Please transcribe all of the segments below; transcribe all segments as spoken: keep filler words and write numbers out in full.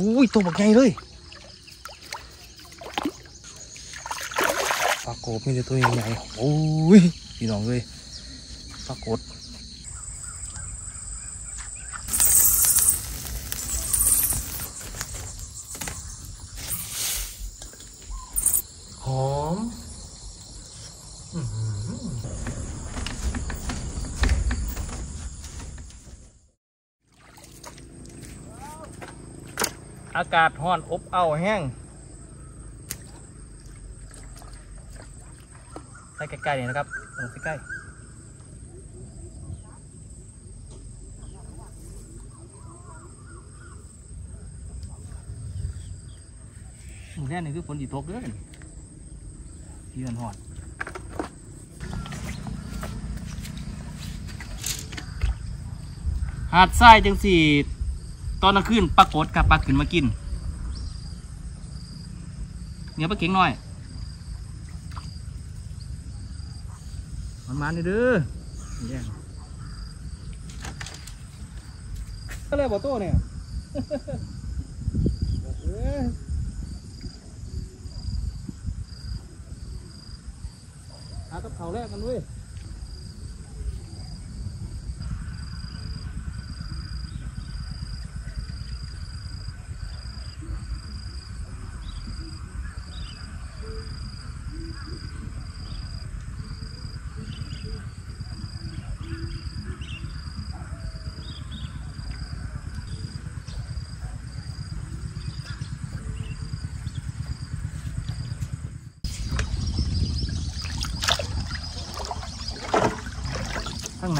อ้ยตัวบักใหญ่เลยปลากดมีแต่ตัวใหญ่ๆโอ้ยพี่น้องเลยปลากดหอมอากาศห้อนอบอ้าวแห้งใกล้ๆนี่นะครับลงใกล้ๆหมู่แน่นี่คือฝนสิตกเด้อยืนหอดหาดทรายจังสีตอนกลางคืนปลากดกับปลาขึ้นมากินเนื้อปลาเก๋งหน่อยมันมานี่เด้อก็เลยบ่โตเนี่ยหากับเขาแรกกันด้วย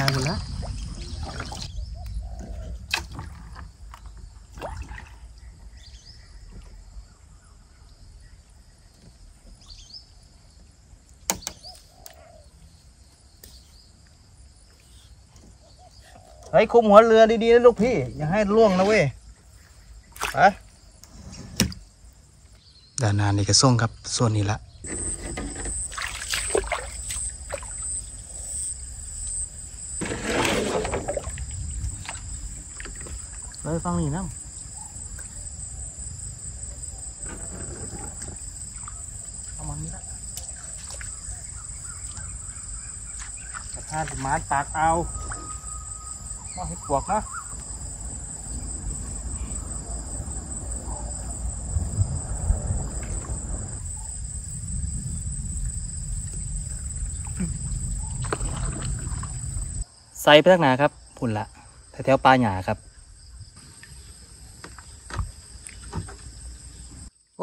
มาหมดแล้วเฮ้ยคุมหัวเรือดีๆนะลูกพี่อย่าให้ล่วงนะเว้ยไปด้านหน้านี่ก็ส่งครับส่วนนี้ละเลยฟังนี่นะเอามันนี่ละกระทาดหมาตากเอามาให้ปวกนะใส่ไปทักหนาครับพุ่นละแถวๆปลาหยาครับ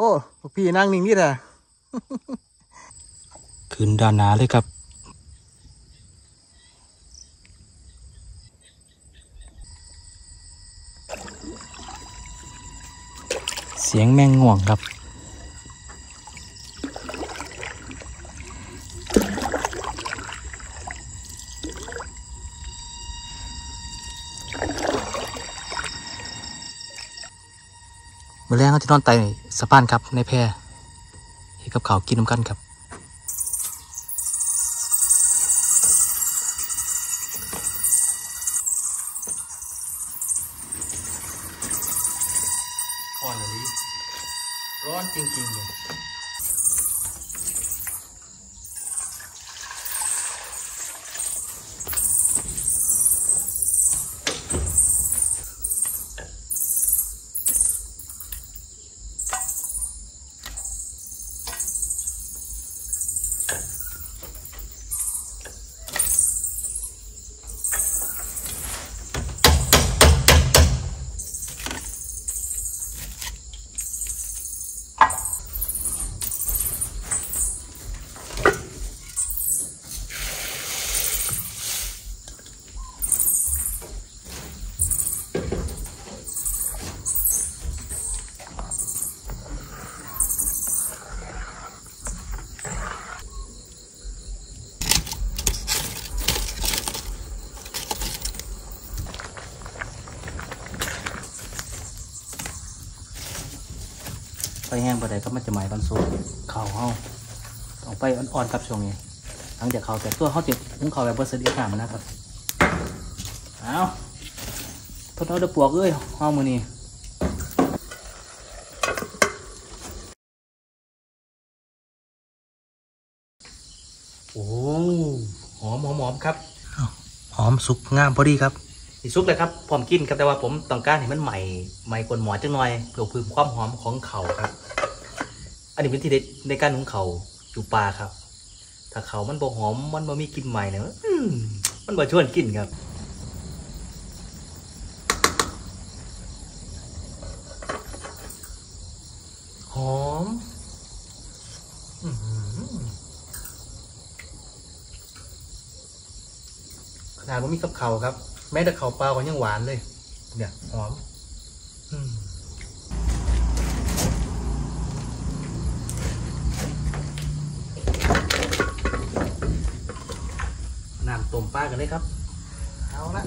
โอ้พี่นั่งนิ่งนี่แหละขึ้นด้านหน้าเลยครับเสียงแมงง่วงครับเมื่อแรกเขาจะนอนไต่สะพานครับในแพเห็ดกับเขากินน้ำกันครับร้อนเลยร้อนจริงๆเลยไปแห้งไปไหนก็มันจะไหม้บางส่วนเขาเข้าออกไปอ่อนๆครับช่วงนี้หลังจากเขาแต่ตัวเขาติดมุ้งเขาแบบเบอร์เซอร์เดียร์หามนะครับเอาทดเอาเดือบปวกเอ้ยห้องมือนี่ โอ้หอมหอมหอมครับหอมสุกงามพอดีครับสีสุกเลยครับพร้อมกินครับแต่ว่าผมต้องการให้มันใหม่ใหม่กว่าหมอจังหน่อยเพื่อเพิ่มความหอมของเขาครับอันนี้เป็นที่ในการหุงเขาอยู่ปลาครับถ้าเขามันบ่หอมมันบ่มีกลิ่นใหม่เนี่ยมันบ่ชวนกินครับหอมขนาดว่ามีกับเขาครับแม้แต่เขาเปล่าก็ยังหวานเลยเนี่ยหอมน้ำต้มปลากันเลยครับเอาละ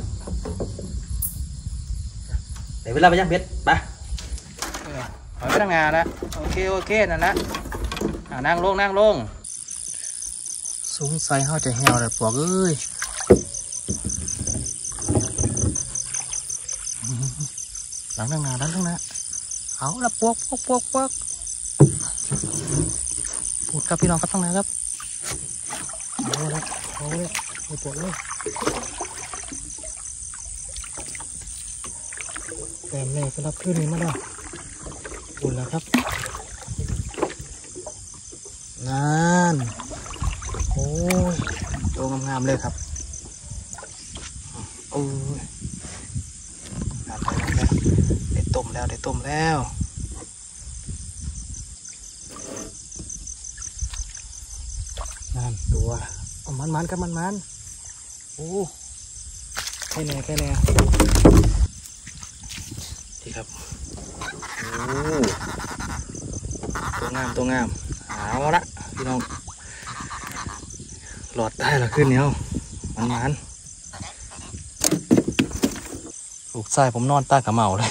เดี๋ยวเวลาไปย่างเบ็ดไปหอยไปทางงานละโอเคโอเคนั่นละนั่งลงนั่งลงสงสัยเขาจะเหี่ยวเลยปวกเอ้ยหลังทางงานหลังทางงานเอาละปวกปวกปวกปวกพูดกับพี่น้องกับทางงานครับโอ้ยโอ้ยปวดเลยแต่แม่ก็รับขึ้นนี้มาแล้วปวดแล้วครับนานโอ้ยโตงามๆเลยครับโอ้ยนานแล้วได้ต้มแล้วได้ต้มแล้วนานตัวมันมันครับมันมันโอ้แค่แน่แค่แน่ดีครับโอ้ตัวงามตัวงามเอาละพี่น้องหลอดได้ละขึ้นเนี้ยมันมันลูกชายผมนอนตากระเมาเลย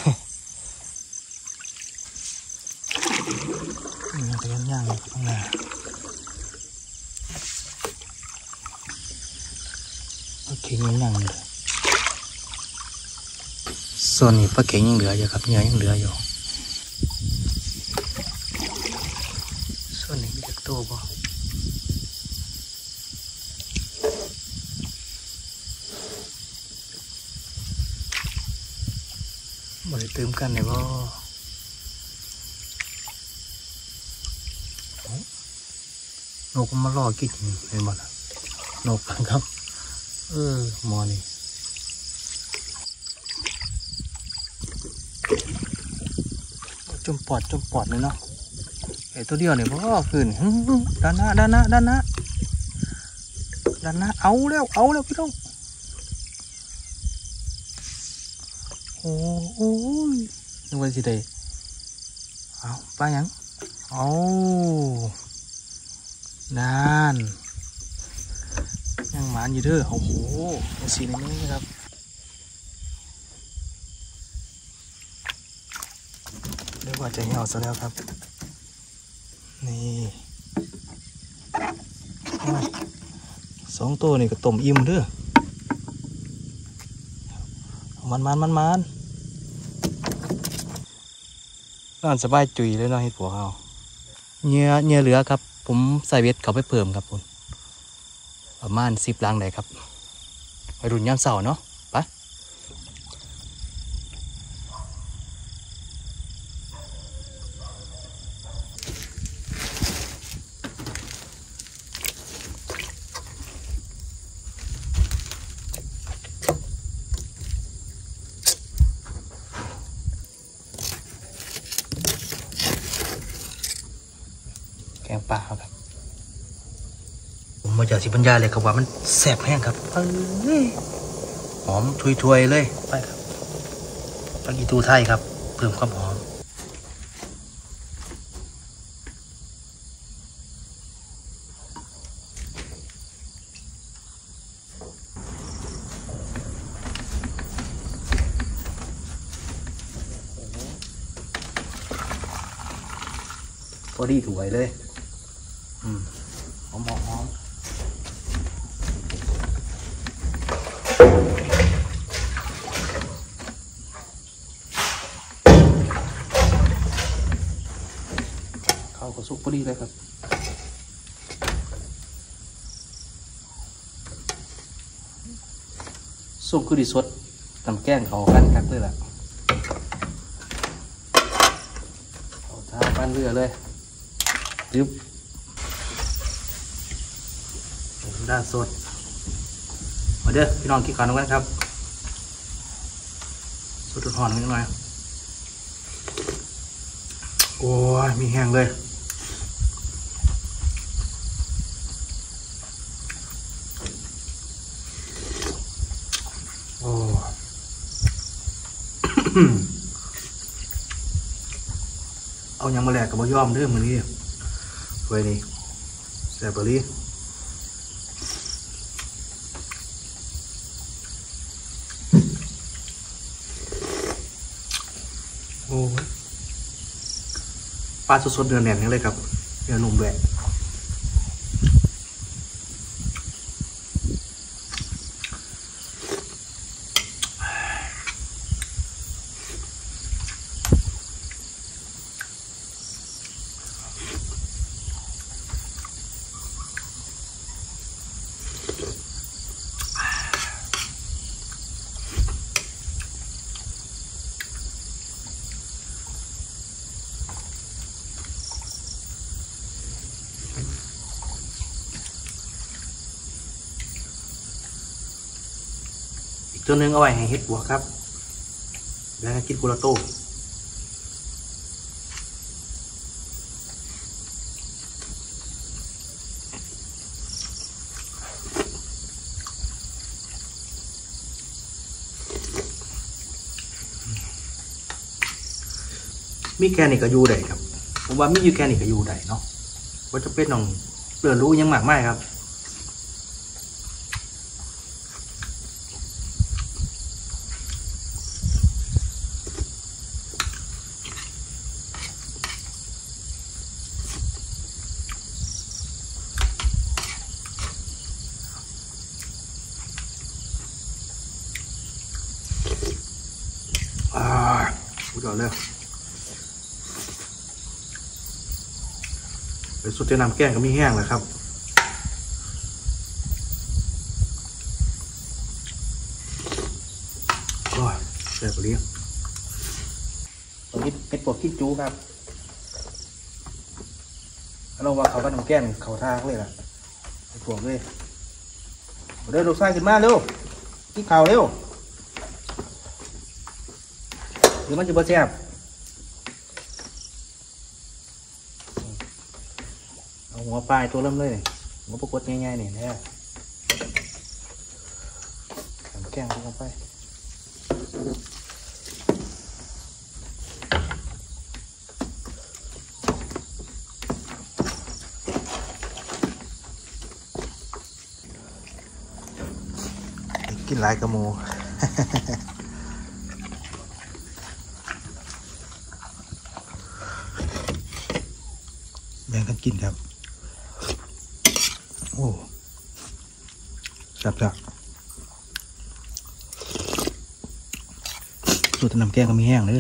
นี่เป็นย่างข้างหน้าส่วนนี้ปลาเก๋งยังเหลืออยู่ครับเนื้อยังเหลืออยู่ส่วนนี้มีแต่ตัวบ่บ่ได้เติมกันเลยบ่นกมาล่อกินเห็นบ่ล่ะนกครับเออมอนี่จมปอดจมปอดเลยเนาะไอ้ตัวเดียวเนี่ยพ่อขึ้นด้านหน้าด้านหน้าด้านหน้าด้านหน้าเอาแล้วเอาแล้วพี่น้องโอ้โหนึกว่าสิได้เอาป้ายังเอานานยังหมานอยู่เด้อโอ้โหสีนี้นะครับเรียกว่าจะเหี่ยวซะแล้วครับนี่สองตัวนี่ก็ต้มอิ่มเด้อมันมันมันมันนอนสบายจุ๋ยเลยเนาะเห็ดหัวเขาเนื้อเนื้อเหลือครับผมใส่เบ็ดเขาไปเพิ่มครับคุณประมาณสิบลังเลยครับไปรุ่นย่ามเสาเนาะไปแกงป่าครับมาจากสิบปัญญาเลยครับว่ามันแสบแห้งครับเออหอมถวยๆเลยไปครับปักอีตูไทยครับเพิ่มความหอมพอดีถวยเลยอืมหอมๆเขาก็สุกพอดีเลยครับ ซุปคือดีสดตำแกงเขาขั้นคักเลยล่ะเอาท่าปั้นเรือเลยยึบด้านสดมาเด้อพี่น้องกินก่อนกันครับสดหอมนิดหน่อยโอ้ยมีแห้งเลยโอ้ เอายังมาแหลกกับบะย่อมเด้อมือนี้ไว้นี่แซ่บปะลี่โอ้ปลาสดๆเนื้อแน่นนี่เลยครับเนื้อนุ่มแหวะตัวนึงเอาไว้ให้เฮ็ดบัวครับแล้วกินกุลาโต้มีแค่นี้ก็อยู่ได้ครับผมว่ามีอยู่แค่นี้ก็อยู่ได้เนาะว่าจะเป็นน้องเปลือยรู้ยังมากมายครับสุดจะนำแกงก็มีแห้งแหละครับก็เสร็จเรียบตรงนี้เป็นปวดขี้จู้ครับเราว่าเขาก็นำแกงเขาท่าเลยล่ะปวดเลยเดินลงไส้ขึ้นมาเร็วที่เข่าเร็วหรือมันจะเบาแซ่บหัวปลายตัวเริ่มเลยหัวปรากฏง่ายๆนี่นะแกงลงไปกินหลายกระโม แบ่งกันกินครับโอ้จับจับสูตรน้ำแกงก็มีแห้งเลย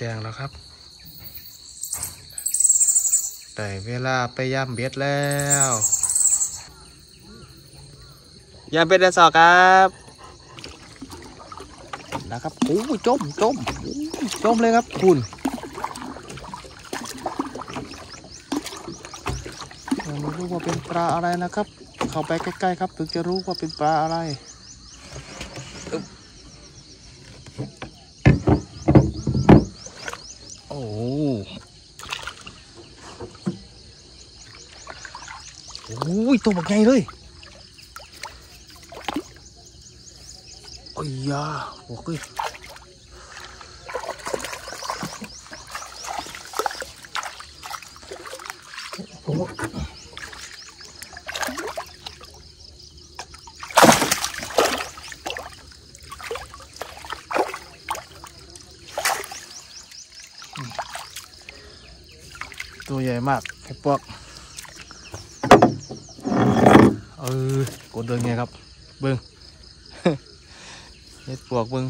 แจงแล้วครับได้เวลาไปย่ำเบ็ดแล้วย่ำเบ็ดได้สองครับนะครับโอ้ยจมจมจมเลยครับคุณไม่รู้ว่าเป็นปลาอะไรนะครับเข้าไปใกล้ๆครับถึงจะรู้ว่าเป็นปลาอะไรอุ้ยตัวแบบใหญ่เลยโอ้ยยาโอ้ยโ ตัวใหญ่มากไอ้ปวกเออกดเดินไงครับเบิ้งไอ้ปวกเบิ้ง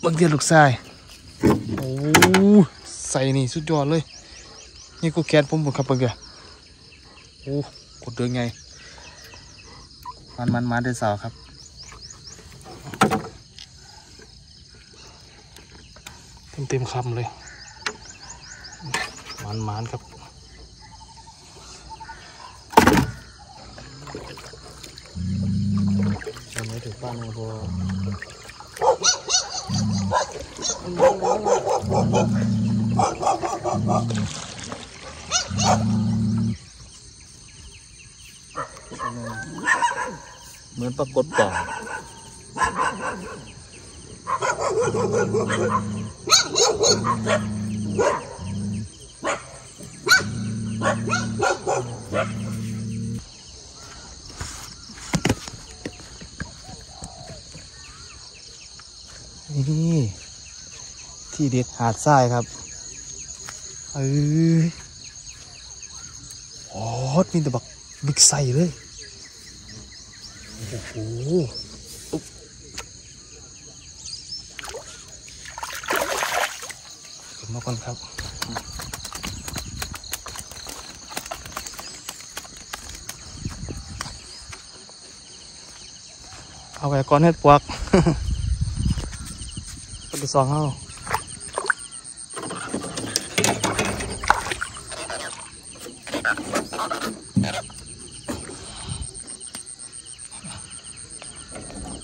เบิ้งเดียดลูกทรายโอ้ใส่นี่สุดยอดเลยนี่ก็แกนผมหมดครับเบิ้งเดียโอ้กดเดินไงมันมันมาได้สาวครับเต็มเต็มคำเลยมันมันครับวันนี้ถือป้านมาพอเหมือนปรากฏป่านี่ที่เด็ดหาดทรายครับเอ้ยโอ้มีแต่บักบิ๊กไซเลยโอ้โหขึ้นมาก่อนครับเอาไว้ก่อนเฮ็ดปวกไปสองเอา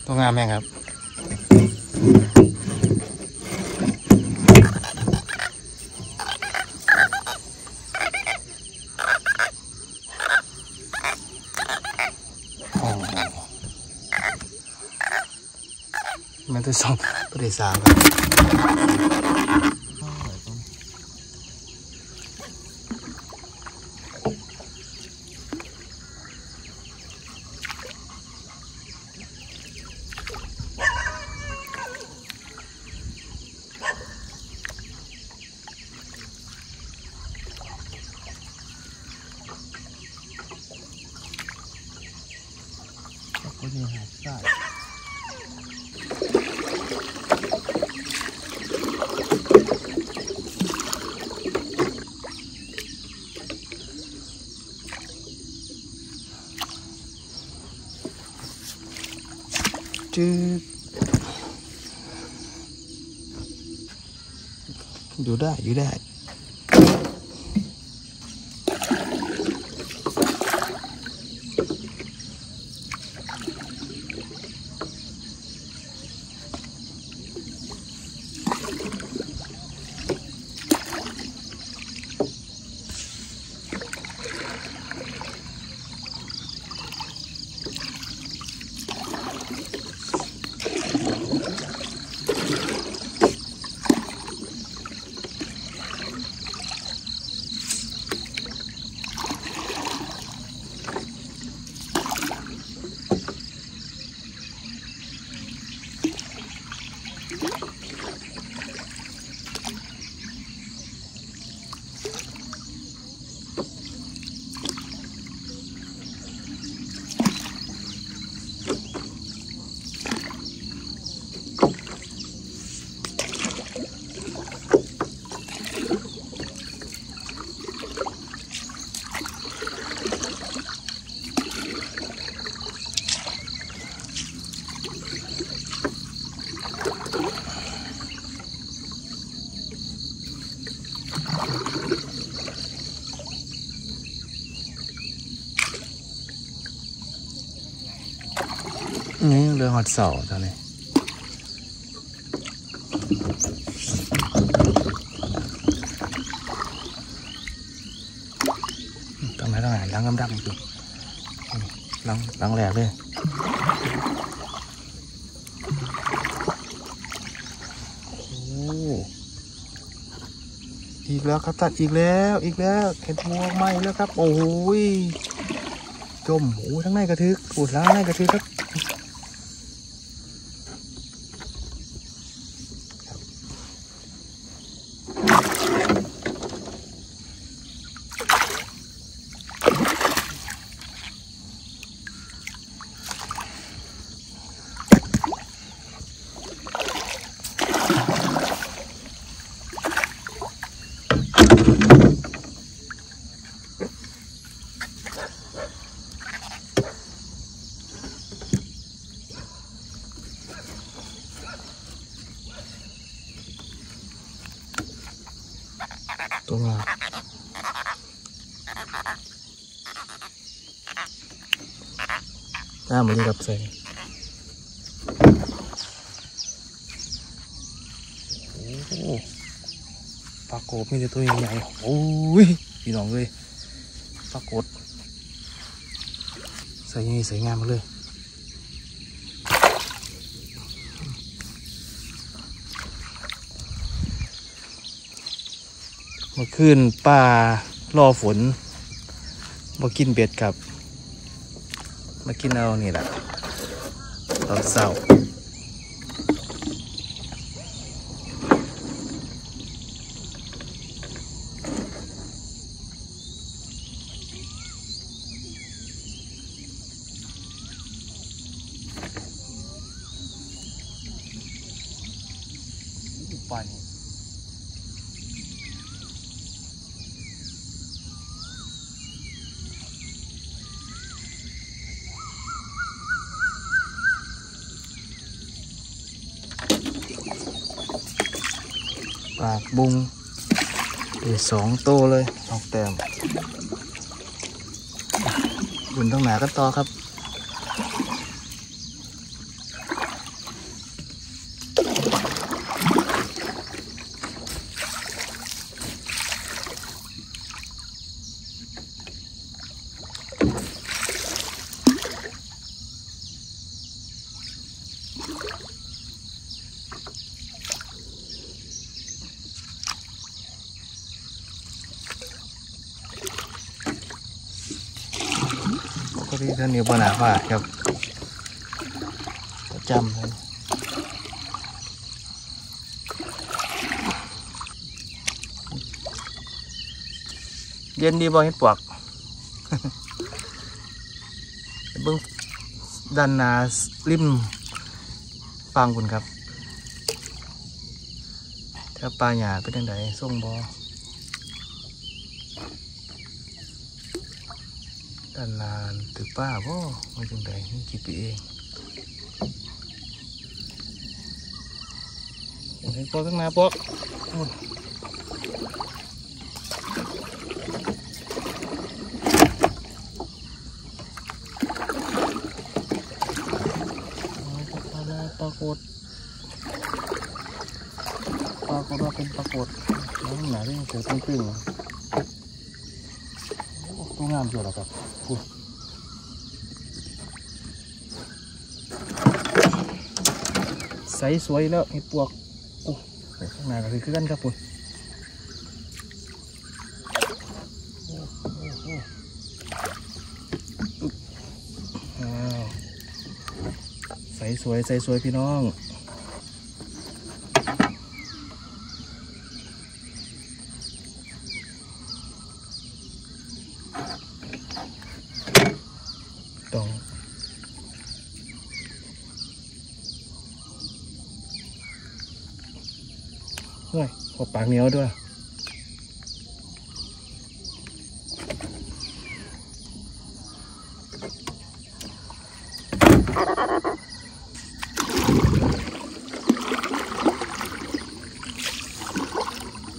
ตัวงามแม่งครับมันจะสองตัวที่สามครับก็ยังหาได้ดูได้อยู่ได้นี่เรือหอดเสาตอนนี้ทำไมต้องหาล้างกำดักอีกทีล้างล้างแหลกเลยโอ้ อีกแล้วครับตัดอีกแล้วอีกแล้วเห็ดพวงไหมแล้วครับโอ้ยจมโอ้ทั้งในกระทึกอุดแล้วในกระทึกครับตัวหน้ามันดีกับเซนปลากดมีแต่ตัวใหญ่ๆโอ้ยพี่น้องเลยปลากดใส่ยังไงใส่งามเลยมาขึ้นป่ารอฝนมากินเบ็ดกับมากินเอานี่แหละตอนเช้าป่านปากบุงเดี๋ยวสองโตเลยออกแต้มบุญต้องหนากันต่อครับที่ท่านมีปัญหาว่าครับประจำเลยเย็นดีบ่เห็นปวกเบื้องด้านหน้าริมฟังคุณครับถ้าปลาหยาเป็นยังไงส่งบ่อันนั้นถือป้าบ่ไม่จังใดนี่กี่ปีเองเห็นปลาข้างหน้าปลาปลากดปลากดว่าเป็นปลากดน้ำหนาด้วยเสือตึงๆตัวงามเยอะแล้วครับปลาใสสวยแล้วเห็ดปวกโอ้ข้างหน้าก็คือขึ้นครับผมใสสวยใสสวยพี่น้องด้วยขอบปากเหนียวด้วย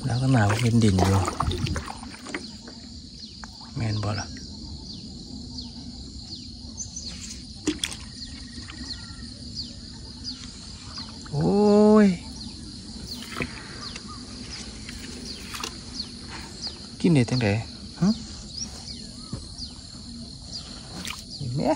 แล้วก็หนาวเป็นดินอยู่แมนบอลอะโอ้ยกินเด็ดตั้งแต่ฮะแม่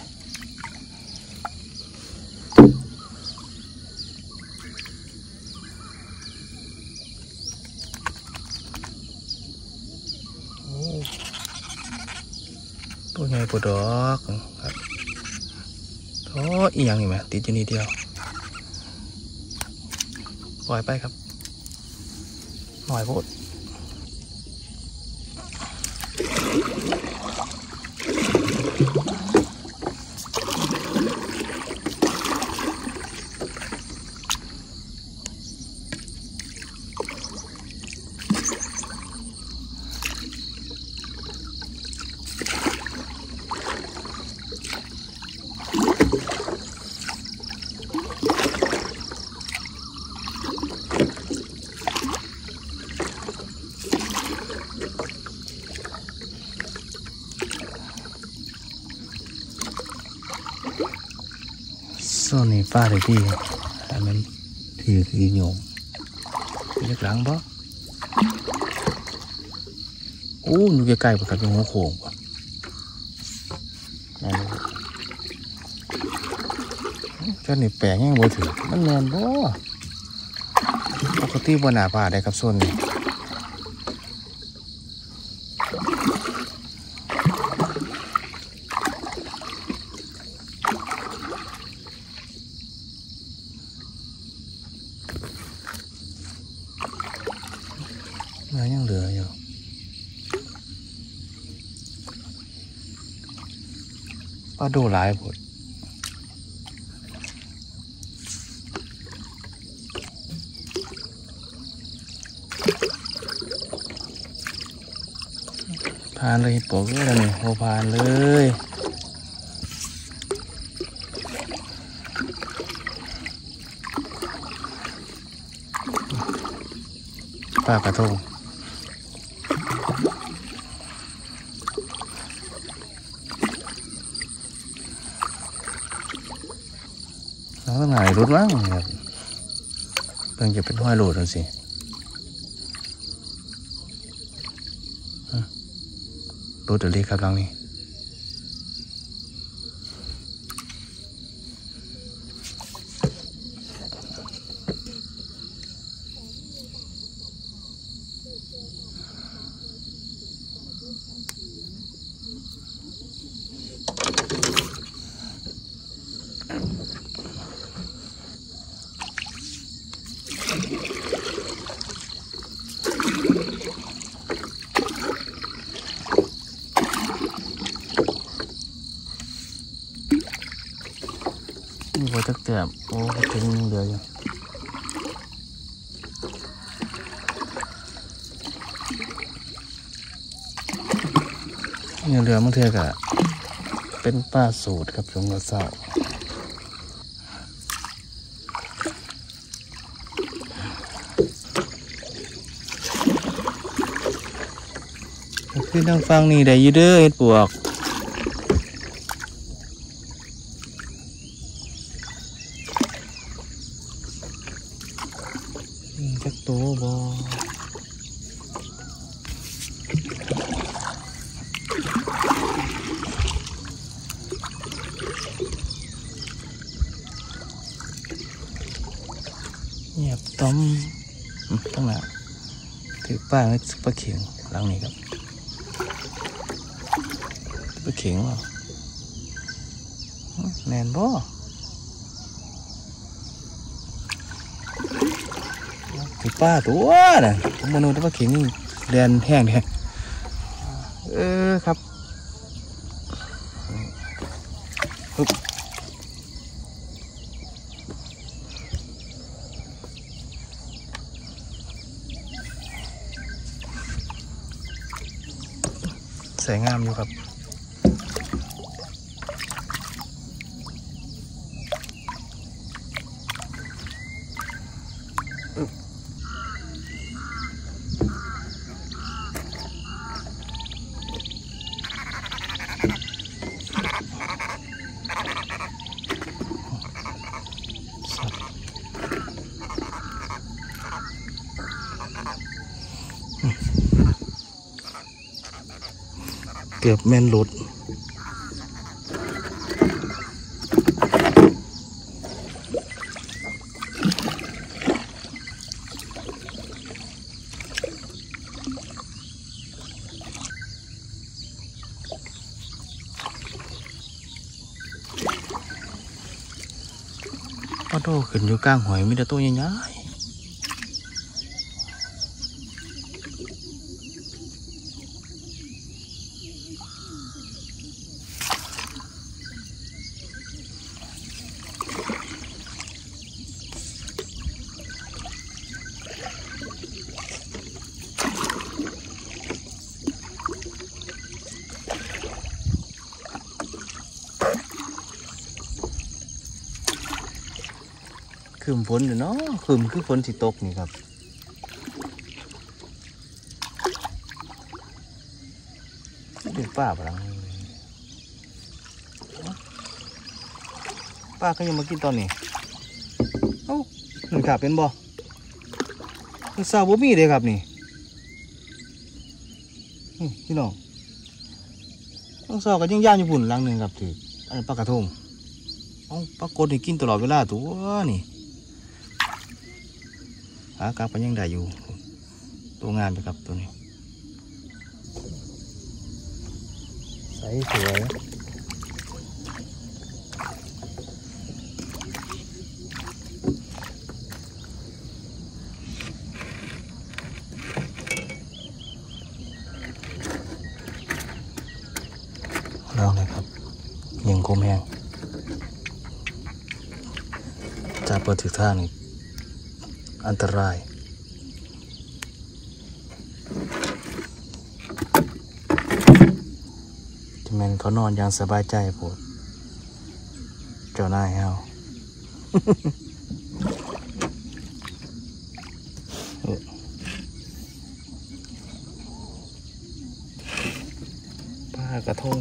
ตัวใหญ่ปวดดอกครับท้ออีหยังนี่ไหมติดอยู่นี่เดียวปล่อยไปครับหน่อยโพดโซนี่ป้าได้ที่แต่มันถือคือโยมเล็กหลังบ่โอ้อยู่ใกล้ๆกับหัวโขงเจ้านี่แปลงยังบ่ถือมันแมนบ่ปกติบ่หนาป้าได้ครับโซนนี้น้ำยังเหลืออยู่ป้าดูหลายผลผ่านเลยปกเลยนี่โหผ่านเลยป้ากระทงแล้วไงรุดว่างครับเพิ่งจะเป็นห้อยหลุดแล้วสิรุดเดี๋ยวรีบครับลังนี้วัวตักเตียบโอ้ถึงเดือยอยู่เนี่ยเรือมันเทือกอะเป็นป้าสูตรครับชงกระเซาขึ้นทางฟังนี่ได้ยืดเด้อเห็ดปวกจักโตบอเงียบต้มตั้งแต่ถือป้าให้ป้าเขียงหลังนี้ครับป้าเขียงว่าแน่นบ่ถือป้าตัวน่ะมโนตัวเข็งเรียนแห้งเนี่ยเออครับฮึบสวยงามอยู่ครับเกือบแม่นหลุด โตขึ้นอยู่กลางหอยมีแต่ตัวใหญ่คืมฝนเนาะคืมคือฝนสิตกนี่ครับดูป้าปลังป้าก็ยังมากินตอนนี้เอ้าหนึ่งขาเป็นบ่มันซาบะมี่เลยครับนี่พี่น้องต้องซาก็ยังย่างญี่ปุ่นลังหนึ่งครับถืออันปลากระทงเอ้าปลากดนี่กินตลอดเวลาตัวนี่อากาศก็ยังได้อยู่ตัวงานไปกับตัวนี้ใสสวยแล้วนะครับยิงคมแห้งจะเปิดทิศทางนี้อันตรายที่มันเขานอนอย่างสบายใจปวดเจ้านายเอา ปลากระทง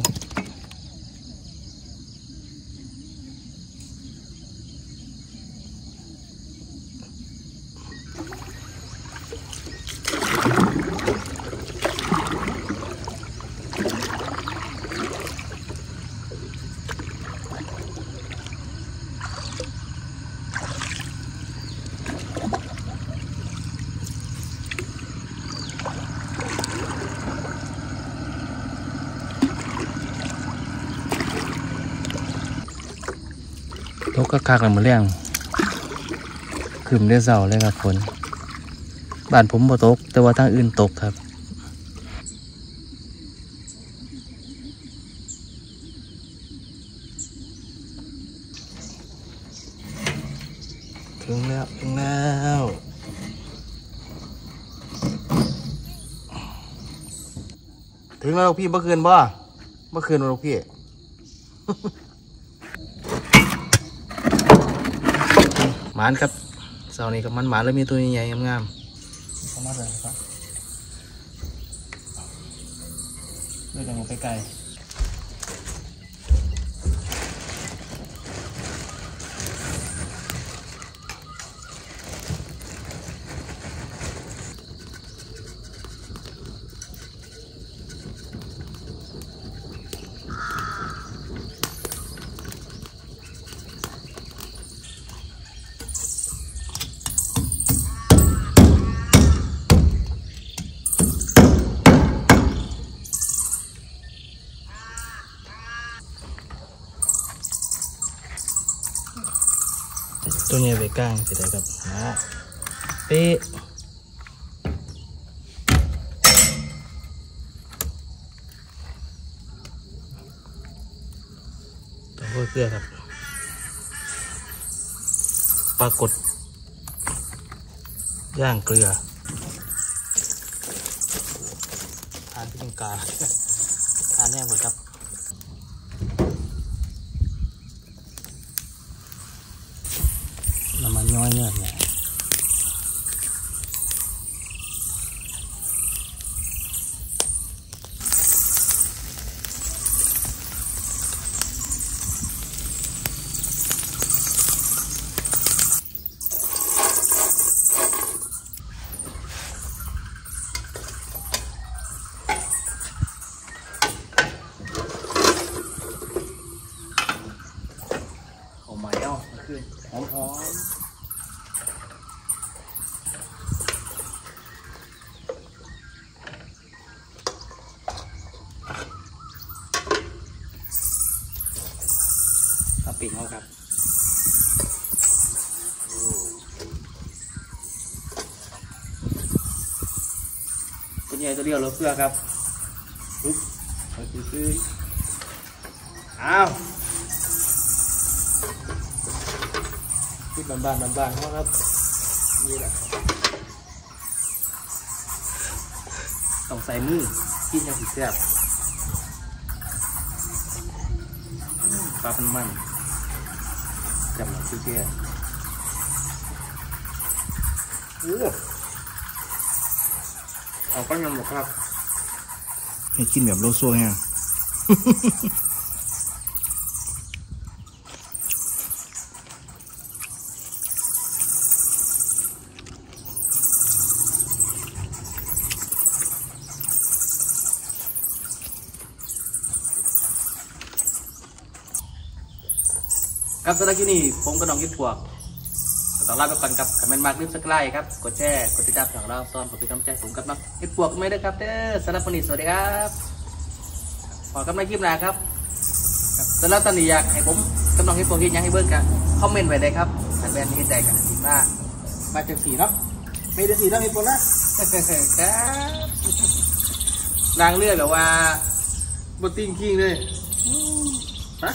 ตกกะคักเลยมาเลี้ยงขึ้นเรื่อยเสาเลยครับฝนบ้านผมบ่ตกแต่ว่าทางอื่นตกครับถึงแล้วถึงแล้วถึงแล้วพี่เมื่อคืนบ่เมื่อคืนวันพี่ มันครับเสาร์นี้กับมันหมาแล้วมีตัวใหญ่ๆงามๆเข้ามาเลยครับเดินลงไปไกลตัวนี้ไปก้างจะได้กับนะเป๊ะตัวโคตรเกลือครับปรากฏย่างเกลือทานเป็นกาทานแน่หมดครับน้ำมันย้อยเนี่ยเนี่ยเอาไม้เอาขึ้นหอมๆปิ่งเขาครับ ใหญ่ตัวเดียวเหลือเฟือครับปุ๊บซื้ออ้าวที่บานๆบานๆครับนี่แหละต้องใส่มือกินยังสิแซ่บปลาเป็นมันจับหนังซื้อแก่เอาปั้นมันหมดครับให้กินแบบโลโซ่ไงครับสำหรับที่นี่ผมกระดองยึดพวกต่อลาไปก่อนครับคอมเมนต์มากรีบสักไลค์ครับกดแชร์กดติดตามของเราตอนผมติดตามใจผมกับนักยึดพวกไม่ได้ครับเด้อสำหรับวันนี้สวัสดีครับขอกำลังคลิปหน้าครับสำหรับตอนนี้อยากให้ผมกระดองยึดพวกกินยังให้เบิ้ลกันคอมเมนต์ไว้เลยครับทางแบรนด์นี้ใจกันดีมากมาจากสีเนาะไม่ได้สีเนาะยึดพวกนะครับนางเลือกหรือว่าบอตติ้งกิ้งเลยฮะ